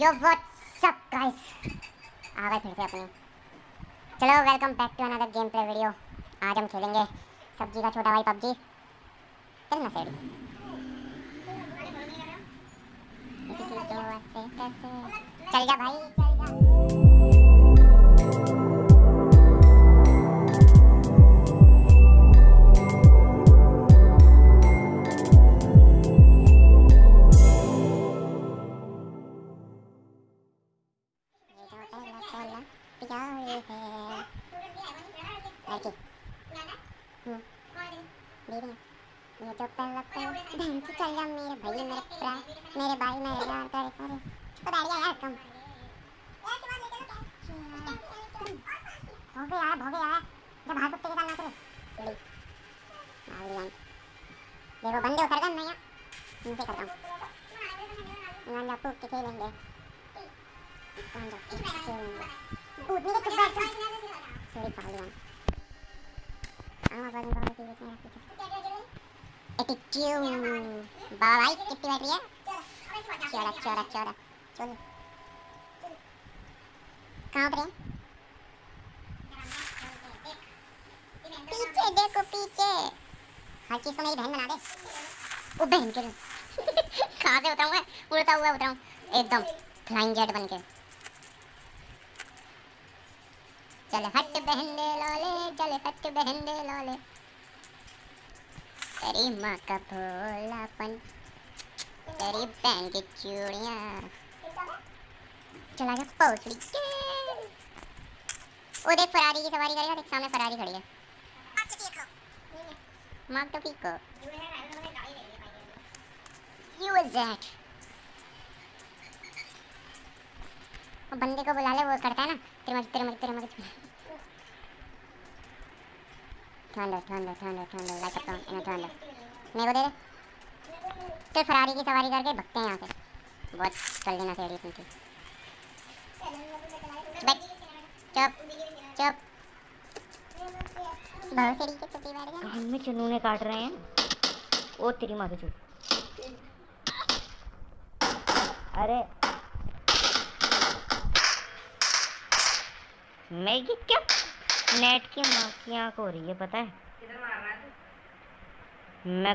Yo what's up guys, आ गए फिर से अपनी। चलो welcome back to another game play video. आज हम खेलेंगे सब्जी का छोटा भाई पबजी। चल ना सेड़ी चल जा भाई, चल जा। देखो बंदे उतर गए, मैं यहाँ नीचे करता हूँ। गांजा पूक के खेलेंगे, गांजा पूक के खेलेंगे, पूछने के चुप बैठ जाओ। सॉरी पहलवान, आवाज़ नहीं बाहर की जिसमें रखी थी। एटीट्यूड बाबाई कितनी बैटरी है? चौड़ा चलो कहाँ पर हैं? पीछे देखो, पीछे हर चीज़ को मेरी बहन बना दे। वो बहन के कहाँ से उतराऊँ मैं? उड़ता हुआ उतराऊँ एकदम फ्लाइंग जेट बन के। चल हट बहन दे लोले, चल हट बहन दे लोले, तेरी माँ का भोलापन, तेरी बहन की चूड़ियाँ। चला जा पहुँच के। वो देख फरारी की सवारी करेगा, देख सामने फरारी खड़ी है। मार तो पीको यू इज दैट। वो बंदे को बुला ले, वो करता है ना तिरमक। ठंडा लाइक करता हूँ इन्हें। ठंडा मेरे को दे दे। तो फरारी की सवारी करके भगते हैं यहाँ से। बहुत चल देना चाहिए तुमसे। बैठ चुप। बहुत तेरी के चुपी बैठ गया। हमें चुनूने काट रहे हैं। ओ तेरी माँ के चुप। अरे मैं ये क्या नेट की माँ की आँख हो रही है, पता है? मैं मेरे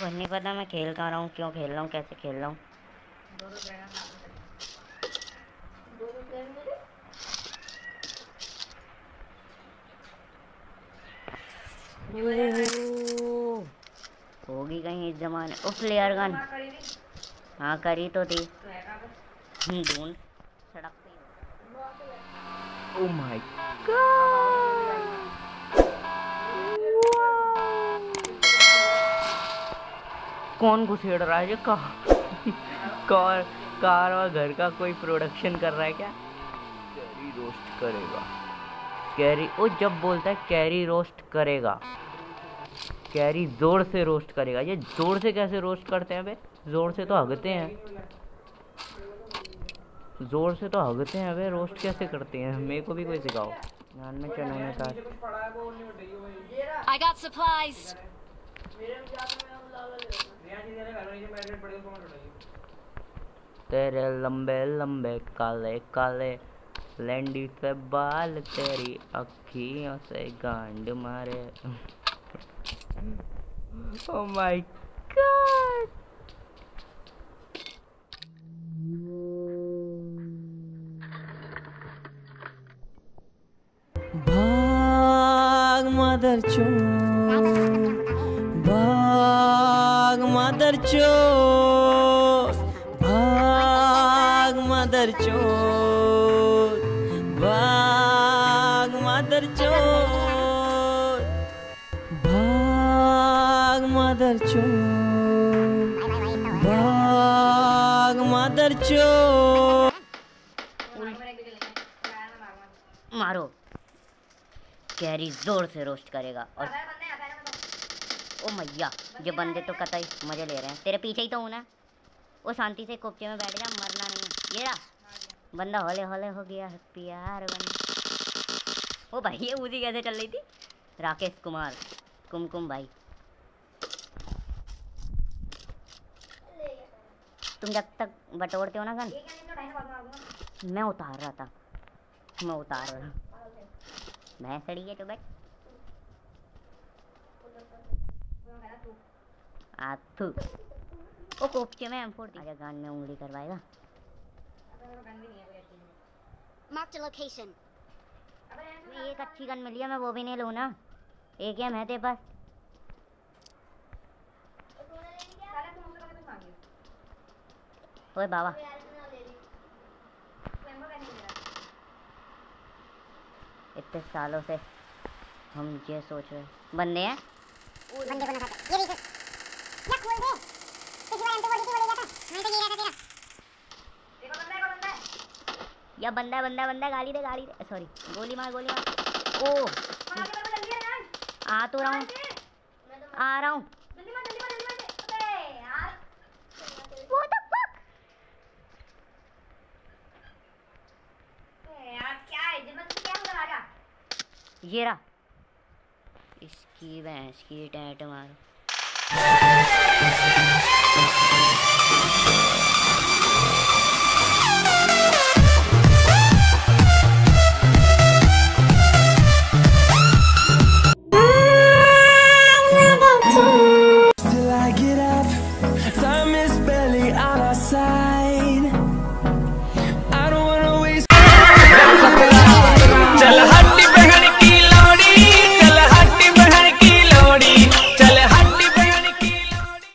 को नहीं पता मैं खेल कर रहा हूँ, क्यों खेल रहा हूँ, कैसे खेल रहा हूँ। होगी कहीं इस जमाने उस लेयर गन। हाँ करी तो थी, ढूंढ सड़क पे। ओ माय गॉड, कौन घुसेड़ रहा है? ये कार और घर का कोई प्रोडक्शन कर रहा है क्या? कैरी रोस्ट करेगा, कैरी। ओ जब बोलता है कैरी रोस्ट करेगा, कैरी जोर से रोस्ट करेगा। ये जोर से कैसे रोस्ट करते हैं बे? जोर से तो हगते हैं, जोर से तो हगते हैं बे। रोस्ट कैसे करते हैं? मेरे को भी कोई सिखाओ। ध्यान में चलने का। I got supplies. तेरे लंबे लंबे काले काले लैंडी से बाल, तेरी अखियों से गांड मारे। Oh my God! भाग मदर चोर, भाग मदर चोर, भाग मदर चोर, मदर चोर, भाग मदर चोर। मारो, कैरी जोर से रोस्ट करेगा। और ओ मैया, ये बंदे तो कतई मजे ले रहे हैं। तेरे पीछे ही तो हूँ ना। वो शांति से कोपचे में बैठ जा, मरना नहीं। ये रहा बंदा, हौले हौले हो गया प्यार बंदा। ओ भाई ये उसी कैसे चल रही थी? राकेश कुमार कुमकुम भाई। तुम जब तक बटोरते हो ना गन मैं उतार रहा था, मैं उतार रहा भैंस सड़ी है। चुबैक आथू ओ कोपचे में M4 दिया। आजा गन में उंगली करवाएगा। Mark the location. मैं एक अच्छी गन मिली है, मैं वो भी नहीं लूँ ना। एक एम है तेरे पास? ओए बाबा इतने सालों से हम ये सोच रहे बंदे हैं बंदे को ये भी क्या खोल दे। पिछली बार M2 बोली थी बोलेगा था, हम तो गिरा था तेरा। देखो बंदा है, या बंदा है बंदा। गाली दे सॉरी गोली मार ओ आ तो रहा हूँ आ रहा हूँ। ये रहा इसकी भैंस की टैट मारो।